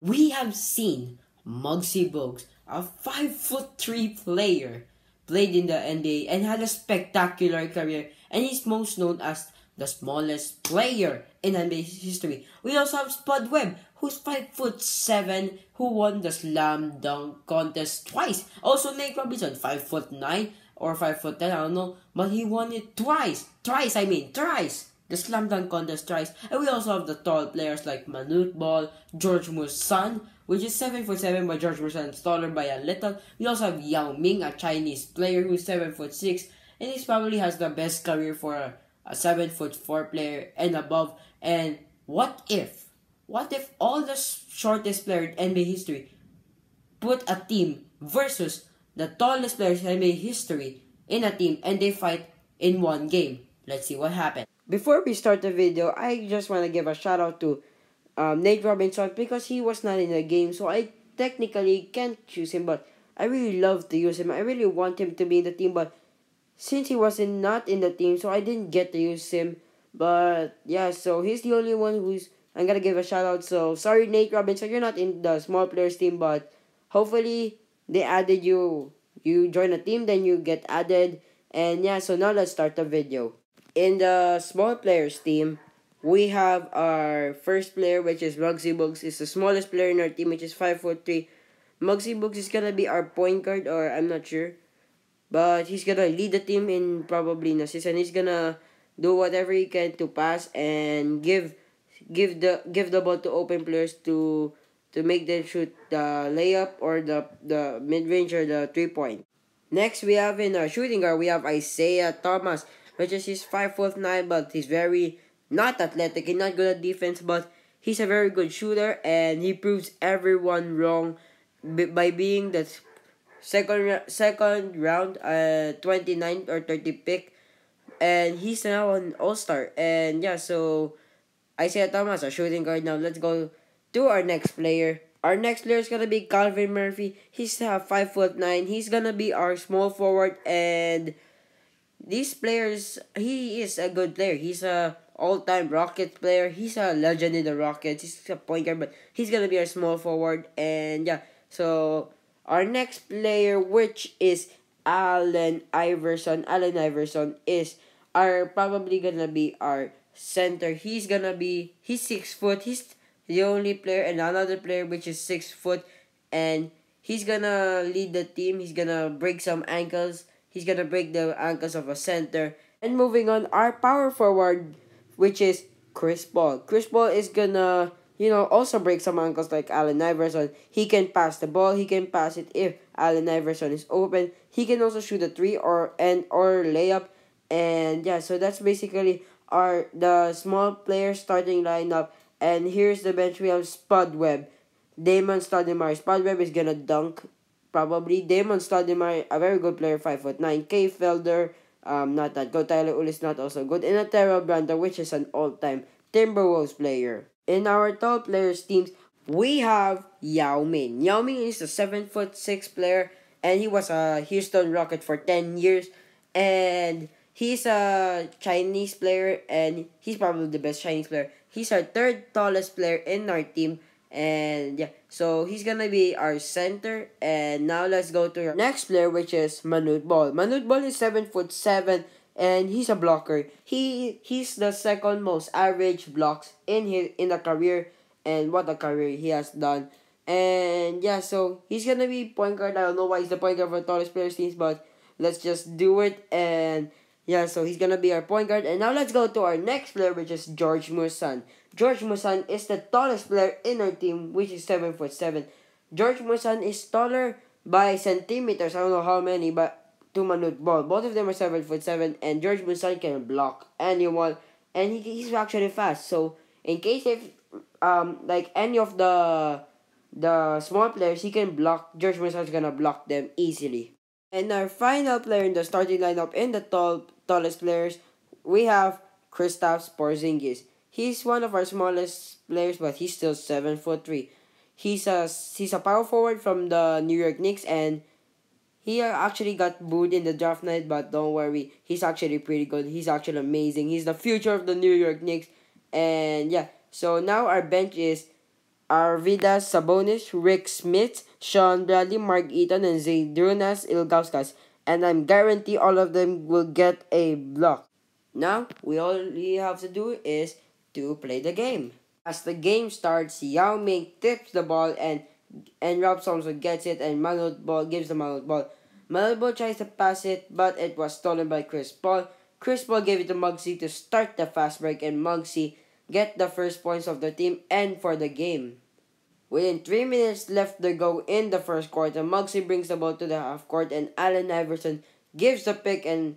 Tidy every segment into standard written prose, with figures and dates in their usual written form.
We have seen Muggsy Bogues, a 5'3" player, played in the NBA and had a spectacular career, and he's most known as the smallest player in NBA history. We also have Spud Webb, who's 5'7", who won the slam dunk contest twice. Also Nate Robinson, 5'9" or 5'10", I don't know, but he won it twice. Thrice. The slam dunk contest twice. And we also have the tall players like Manute Bol, George Musan, which is 7'7", but George Musan is taller by a little. We also have Yao Ming, a Chinese player who's 7'6", and he probably has the best career for a 7'4" player and above. And what if all the shortest players in NBA history put a team versus the tallest players in NBA history in a team and they fight in one game? Let's see what happens. Before we start the video, I just want to give a shout out to Nate Robinson because he was not in the game, so I technically can't choose him, but I really love to use him. I really want him to be in the team, but since he wasn't not in the team, so I didn't get to use him. But yeah, so he's the only one who's I'm gonna give a shout out. So sorry, Nate Robinson, you're not in the small players team, but hopefully they added you. You join a team, then you get added. And yeah, so now let's start the video. In the small players team, we have our first player, which is Muggsy Bogues. Is the smallest player in our team, which is 5'3". Muggsy Bogues is gonna be our point guard, or I'm not sure, but he's gonna lead the team in probably in assists, and he's gonna do whatever he can to pass and give the ball to open players to make them shoot the layup or the mid-range or the three-point. Next, we have in our shooting guard, we have Isaiah Thomas, which is he's 5'9", but he's very not athletic and not good at defense, but he's a very good shooter, and he proves everyone wrong by being the second round 29th or 30th pick, and he's now an all-star. And yeah, so Isaiah Thomas, a shooting guard. Now let's go to our next player. Our next player is gonna be Calvin Murphy. He's 5'9". He's gonna be our small forward, and these players, he is a good player. He's a all-time Rockets player. He's a legend in the Rockets. He's a point guard, but he's gonna be our small forward. And yeah, so our next player, which is Allen Iverson. Allen Iverson is our probably gonna be our center. He's 6 foot. He's the only player, and another player which is 6 foot, and he's gonna lead the team. He's gonna break some ankles. He's gonna break the ankles of a center. And moving on, our power forward, which is Chris Paul. Chris Paul is gonna, you know, also break some ankles like Allen Iverson. He can pass the ball. He can pass it if Allen Iverson is open. He can also shoot a three or layup. And yeah, so that's basically are the small player starting lineup. And here's the bench. We have Spud Webb, Damon Stoudemire. Spud Webb is gonna dunk, probably. Damon Stoudemire, a very good player, 5'9". Kay Felder, not that good. Tyler Ullis, not also good. And a Terrell Brandon, which is an all-time Timberwolves player. In our tall players teams, we have Yao Ming. Yao Ming is a 7'6" player, and he was a Houston Rocket for 10 years, and he's a Chinese player, and he's probably the best Chinese player. He's our third tallest player in our team, and yeah, so he's gonna be our center. And now let's go to our next player, which is Manute Bol. Manute Bol is 7'7", and he's a blocker. He's the second most average blocks in a career, and what a career he has done. And yeah, so he's gonna be point guard. I don't know why he's the point guard for tallest players teams, but let's just do it. And yeah, so he's gonna be our point guard. And now let's go to our next player, which is George Musan. George Musan is the tallest player in our team, which is 7'7". George Musan is taller by centimeters. I don't know how many, but to Manute Bol. Both of them are 7'7", and George Musan can block anyone, and he's actually fast. So in case if like any of the small players, he can block. George Musan is gonna block them easily. And our final player in the starting lineup, in the tallest players, we have Kristaps Porzingis. He's one of our smallest players, but he's still 7'3". He's a power forward from the New York Knicks, and he actually got booed in the draft night, but don't worry, he's actually pretty good. He's actually amazing. He's the future of the New York Knicks. And yeah, so now our bench is Arvydas Sabonis, Rick Smith, Sean Bradley, Mark Eaton, and Žydrūnas Ilgauskas. And I'm guarantee all of them will get a block. Now, all you have to do is to play the game. As the game starts, Yao Ming tips the ball and Ralph Sampson gets it, and Manute Bol gives the Manute Bol. Manute Bol tries to pass it, but it was stolen by Chris Paul. Chris Paul gave it to Muggsy to start the fast break, and Muggsy get the first points of the team and for the game. Within 3 minutes left to go in the first quarter, Muggsy brings the ball to the half court, and Allen Iverson gives the pick, and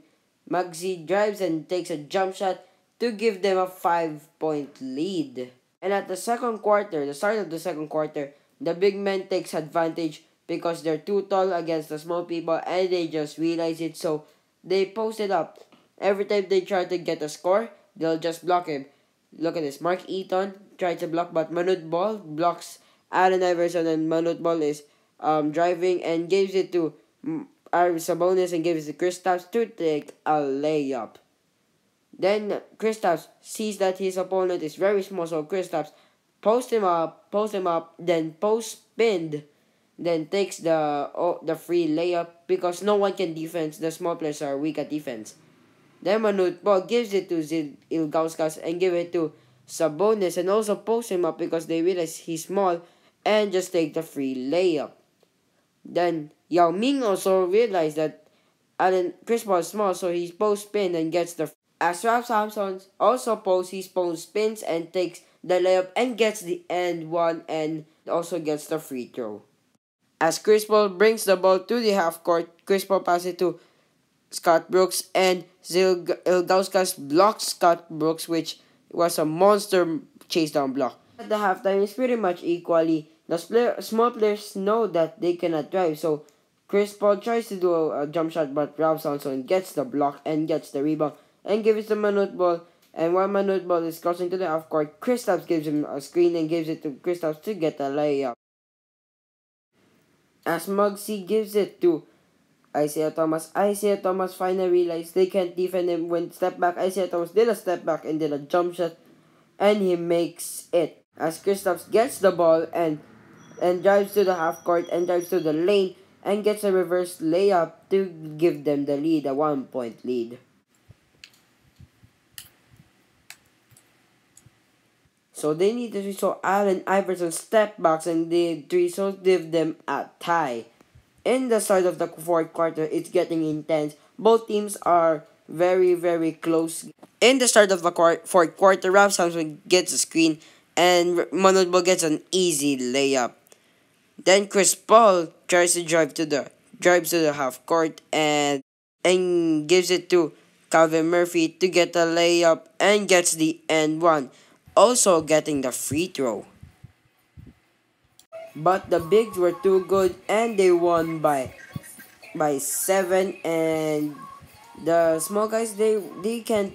Muggsy drives and takes a jump shot to give them a 5-point lead. And at the second quarter, the start of the second quarter, the big man takes advantage because they're too tall against the small people, and they just realize it, so they post it up. Every time they try to get a score, they'll just block him. Look at this, Mark Eaton tried to block, but Manute Bol blocks Allen Iverson, and Manute Bol is driving and gives it to Sabonis and gives it to Kristaps to take a layup. Then Kristaps sees that his opponent is very small, so Kristaps posts him up, then post-pinned, then takes the free layup because no one can defense. The small players are weak at defense. Then Manute Bol gives it to Ilgauskas and give it to Sabonis and also posts him up because they realize he's small and just take the free layup. Then Yao Ming also realized that Chris Paul is small, so he post-pinned and gets the free. As Ralph Sampson also posts, he post-pins and takes the layup and gets the end one and also gets the free throw. As Chris Paul brings the ball to the half court, Chris Paul passes it to Scott Brooks, and Ilgauskas blocks Scott Brooks, which was a monster chase down block. At the halftime, it's pretty much equally. The small players know that they cannot drive, so Chris Paul tries to do a jump shot, but Ralph Sampson gets the block and gets the rebound and gives it to Manute Bol. And while Manute Bol is crossing to the half court, Kristaps gives him a screen and gives it to Kristaps to get a layup. As Muggsy gives it to Isaiah Thomas, Isaiah Thomas finally realized they can't defend him when step back. Isaiah Thomas did a step back and did a jump shot, and he makes it. As Kristaps gets the ball and drives to the half court and drives to the lane and gets a reverse layup to give them the lead, a 1-point lead. So they need to three, so Allen Iverson step backs and the three, so give them a tie. In the start of the fourth quarter, it's getting intense. Both teams are very, very close. In the start of the fourth quarter, Ralph Sampson gets a screen and Manute Bol gets an easy layup. Then Chris Paul tries to drive to the half court and gives it to Calvin Murphy to get a layup and gets the end one, also getting the free throw. But the bigs were too good and they won by 7, and the small guys they can't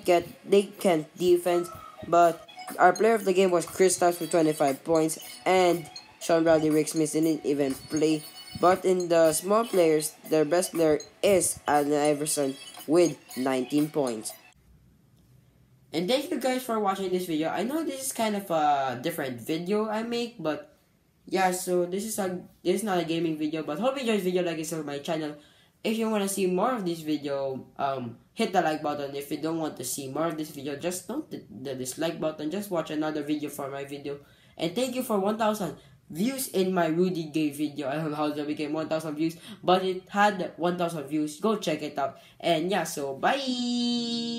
defense, but our player of the game was Kristaps with 25 points, and Sean Bradley, Rick Smith didn't even play. But in the small players, their best player is Allen Iverson with 19 points. And thank you guys for watching this video. I know this is kind of a different video I make, but yeah, so this is not a gaming video, but hope you enjoyed this video, like this on my channel. If you want to see more of this video, hit the like button. If you don't want to see more of this video, just don't hit the dislike button. Just watch another video for my video. And thank you for 1,000 views in my Rudy Gay video. I don't know how that became 1,000 views, but it had 1,000 views. Go check it out. And yeah, so bye!